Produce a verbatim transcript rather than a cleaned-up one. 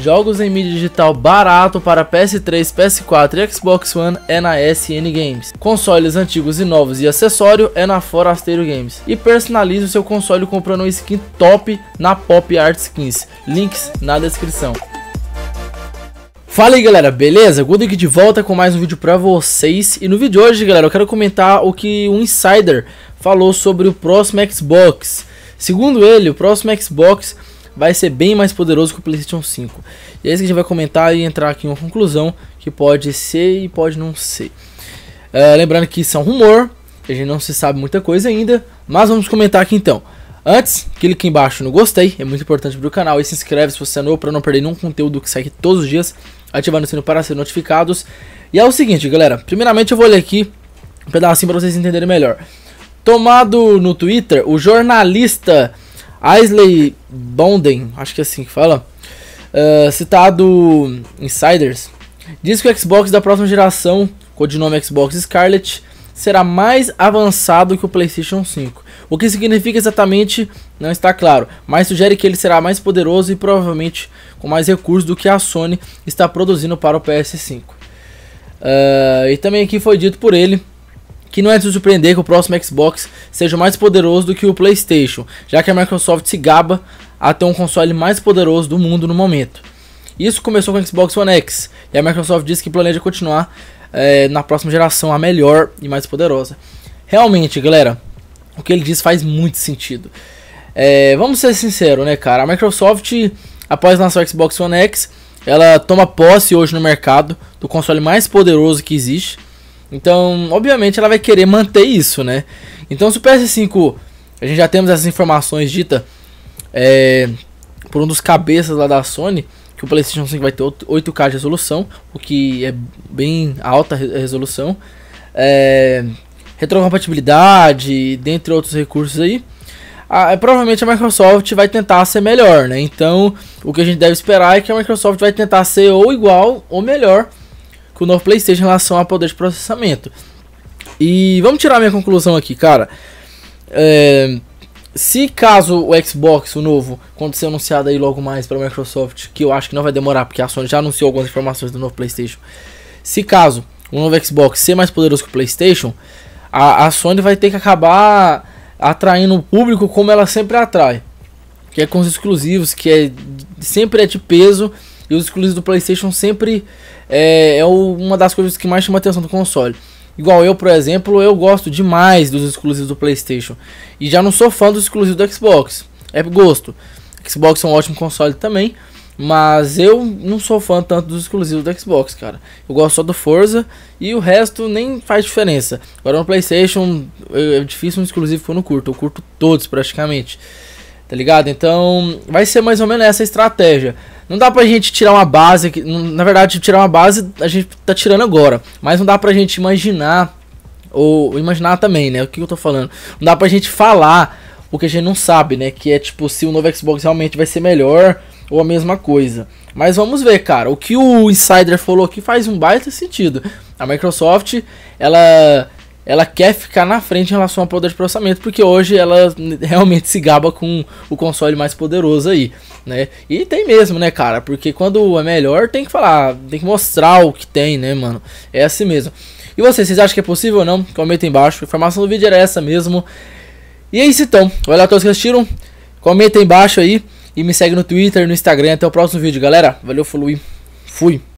Jogos em mídia digital barato para P S três, P S quatro e Xbox One é na S N Games. Consoles antigos e novos e acessório é na Forasteiro Games. E personalize o seu console comprando um skin top na Pop Art Skins. Links na descrição. Fala aí galera, beleza? Gudo aqui de volta com mais um vídeo pra vocês. E no vídeo de hoje galera, eu quero comentar o que um insider falou sobre o próximo Xbox. Segundo ele, o próximo Xbox vai ser bem mais poderoso que o PlayStation cinco. E é isso que a gente vai comentar e entrar aqui em uma conclusão que pode ser e pode não ser. Uh, lembrando que isso é um rumor, a gente não se sabe muita coisa ainda, mas vamos comentar aqui então. Antes, clique embaixo no gostei, é muito importante para o canal, e se inscreve se você é novo para não perder nenhum conteúdo que sai aqui todos os dias, ativando o sino para ser notificados. E é o seguinte galera, primeiramente eu vou ler aqui um pedacinho para vocês entenderem melhor. Tomado no Twitter, o jornalista Isley Bonden, acho que é assim que fala, uh, citado Insiders, diz que o Xbox da próxima geração, codinome Xbox Scarlett, será mais avançado que o PlayStation cinco. O que significa exatamente não está claro, mas sugere que ele será mais poderoso e provavelmente com mais recursos do que a Sony está produzindo para o P S cinco. Uh, e também aqui foi dito por ele que não é de se surpreender que o próximo Xbox seja mais poderoso do que o PlayStation, já que a Microsoft se gaba a ter um console mais poderoso do mundo no momento. Isso começou com o Xbox One X, e a Microsoft disse que planeja continuar é, na próxima geração a melhor e mais poderosa. Realmente, galera, o que ele diz faz muito sentido. É, vamos ser sinceros, né, cara? A Microsoft, após lançar o Xbox One X, ela toma posse hoje no mercado do console mais poderoso que existe. Então, obviamente, ela vai querer manter isso, né? Então, se o P S cinco, a gente já temos essas informações ditas é, por um dos cabeças lá da Sony, que o PlayStation cinco vai ter oito K de resolução, o que é bem alta resolução, é, retrocompatibilidade, dentre outros recursos aí. A, provavelmente a Microsoft vai tentar ser melhor, né? Então, o que a gente deve esperar é que a Microsoft vai tentar ser ou igual ou melhor o novo PlayStation em relação a poder de processamento. E vamos tirar minha conclusão aqui, cara. É, se caso o Xbox, o novo, quando ser anunciado aí logo mais para a Microsoft, que eu acho que não vai demorar, porque a Sony já anunciou algumas informações do novo PlayStation. Se caso o novo Xbox ser mais poderoso que o PlayStation, a, a Sony vai ter que acabar atraindo o público como ela sempre atrai, que é com os exclusivos, que é, sempre é de peso. E os exclusivos do PlayStation sempre é, é uma das coisas que mais chama a atenção do console. Igual eu, por exemplo, eu gosto demais dos exclusivos do PlayStation. E já não sou fã dos exclusivos do Xbox. É gosto. Xbox é um ótimo console também. Mas eu não sou fã tanto dos exclusivos do Xbox, cara. Eu gosto só do Forza e o resto nem faz diferença. Agora no PlayStation é difícil um exclusivo que eu não curto. Eu curto todos praticamente. Tá ligado? Então vai ser mais ou menos essa a estratégia. Não dá pra gente tirar uma base, na verdade tirar uma base a gente tá tirando agora, mas não dá pra gente imaginar, ou imaginar também, né, o que eu tô falando, não dá pra gente falar o que a gente não sabe, né, que é tipo se o novo Xbox realmente vai ser melhor ou a mesma coisa. Mas vamos ver, cara, o que o Insider falou aqui faz um baita sentido. A Microsoft, ela, ela quer ficar na frente em relação ao poder de processamento, porque hoje ela realmente se gaba com o console mais poderoso aí. Né? E tem mesmo, né, cara? Porque quando é melhor, tem que falar, tem que mostrar o que tem, né, mano? É assim mesmo. E vocês, vocês acham que é possível ou não? Comenta aí embaixo. A informação do vídeo era essa mesmo. E é isso então. Olha a todos que assistiram. Comenta aí embaixo aí. E me segue no Twitter, no Instagram. Até o próximo vídeo, galera. Valeu, falou e fui.